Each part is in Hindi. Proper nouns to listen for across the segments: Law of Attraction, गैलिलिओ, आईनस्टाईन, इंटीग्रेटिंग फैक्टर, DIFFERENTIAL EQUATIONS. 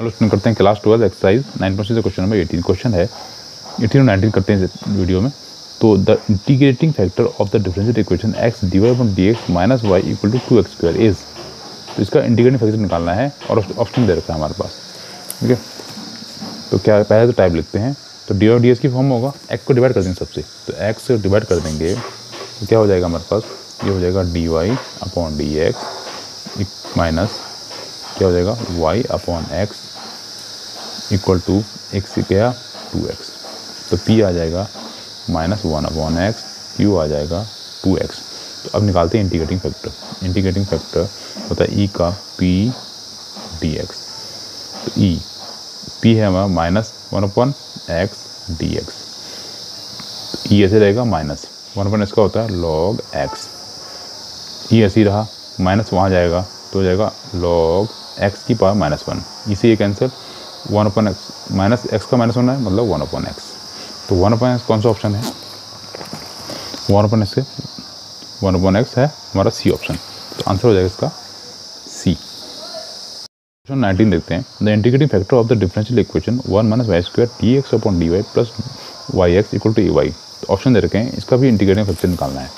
चलो शुरू करते हैं क्लास 12 एक्सरसाइज 9.6 से क्वेश्चन नंबर 18। क्वेश्चन है 18 और 19 करते हैं वीडियो में। तो the इंटीग्रेटिंग फैक्टर of the differential equation x D Y upon D x minus Y equal to 2x2 is. तो इसका इंटीग्रेटिंग फैक्टर निकालना है और ऑप्शन दे रखा है हमारे पास, ठीक है। तो क्या पहले तो टाइप लिखते हैं, तो डी वाई डी एक्स की फॉर्म होगा, एक्स को डिवाइड कर देंगे सबसे, तो एक्स से डिवाइड कर देंगे तो क्या हो जाएगा हमारे पास, ये हो जाएगा D Y upon D x minus क्या हो जाएगा Y upon x equal to X से क्या 2x। तो p आ जाएगा -1/x, q आ जाएगा 2x। तो अब निकालते हैं इंटीग्रेटिंग फैक्टर। इंटीग्रेटिंग फैक्टर होता है e का p dx। तो e p है हमारा -1/x dx, तो e ऐसे रहेगा -1/x का होता है log x, e ऐसे ही रहा माइनस वहाँ जाएगा तो हो जाएगा log x की पावर -1, इसे ये कैंसिल 1/x -x का -1 है मतलब 1/x। तो 1/x कौन सा ऑप्शन है, 1/x से 1/x है हमारा सी ऑप्शन। तो आंसर हो जाएगा इसका सी। क्वेश्चन 19 देखते हैं। The इंटीग्रेटिंग फैक्टर of the differential equation 1 - y² dx upon D Y plus Y x equal to A Y. तो ऑप्शन दे रखे हैं, इसका भी इंटीग्रेटिंग फैक्टर निकालना है।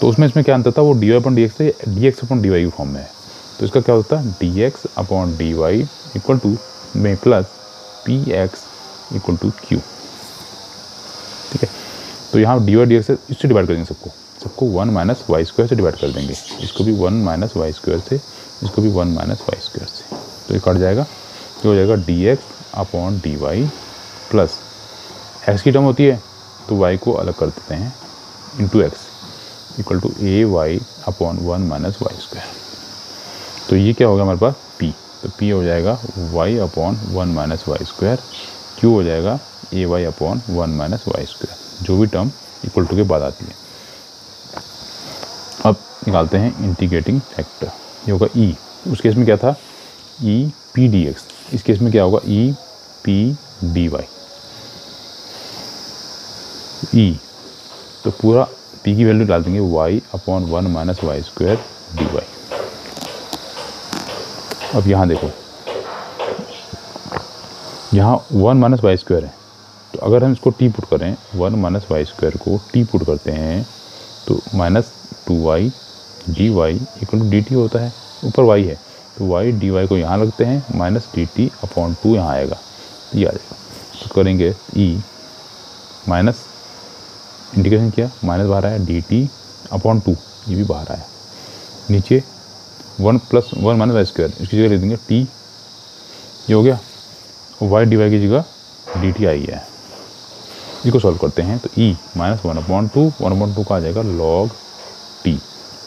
तो उसमें इसमें क्या अंतर था, वो d Y upon D x है, d x upon D y की फॉर्म में है। तो इसका क्या होता है d x upon D Y equal to में plus p x equal to q, ठीक है। तो यहाँ डी वाई डी एक्स इससे डिवाइड कर देंगे सबको, सबको 1 - y² से डिवाइड कर देंगे, इसको भी 1 - y² से, इसको भी 1 - y² से। तो ये कट जाएगा, ये हो जाएगा d x upon D Y plus x की टर्म होती है तो वाई को अलग कर देते हैं into x equal to A y upon 1 - y²। तो ये क्या होगा हमारे पास पी, तो पी हो जाएगा वाई अपॉन 1 - y², क्यू हो जाएगा ए वाई अपॉन 1 - y², जो भी टर्म इक्वल टू के बाद आती है। अब निकालते हैं इंटीग्रेटिंग फैक्टर, ये होगा ई, उस केस में क्या था ई पी डी एक्स, इस केस में क्या होगा e p d y. E तो पूरा पी की वैल्यू डाल देंगे Y upon 1 - y² D y. अब यहाँ देखो, यहाँ 1 - y² है, तो अगर हम इसको टी पुट करें 1 - y² को टी पुट करते हैं तो -2y d Y equal to D T होता है, ऊपर वाई है तो वाई डी वाई को यहाँ लगते हैं -dt अपॉन 2 यहाँ आएगा, ये आ जाएगा। तो करेंगे ई माइनस इंटीग्रेशन किया, माइनस बाहर आया dt अपॉन 2, ये भी बाहर आया। नीचे 1 - y², इसकी जगह लिख देंगे t, ये हो गया y dy की जगह dt आई है। इसको सॉल्व करते हैं तो e -1/2, 1/2 का आ जाएगा log t,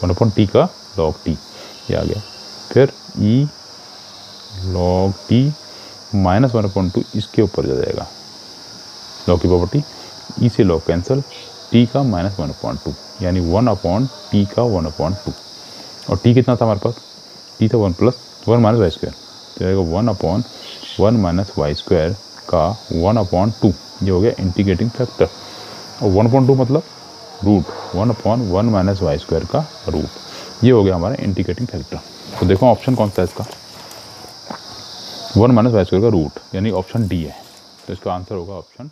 1/t का log t, ये आ गया। फिर e log t -1/2 इसके ऊपर जा जाएगा log की प्रॉपर्टी, ई से log कैंसिल, t का -1/2 यानी 1/t का 1/2। और t कितना था हमारे पास, t था 1 - y², तो आएगा 1 - 1 - y² का 1/2, ये हो गया इंटीग्रेटिंग फैक्टर। और 1/2 मतलब रूट, 1 - 1 - y² का रूट, ये हो गया हमारा इंटीग्रेटिंग फैक्टर। तो देखो ऑप्शन कौन सा है इसका, 1 - y² का रूट यानी ऑप्शन डी है। तो इसका आंसर होगा ऑप्शन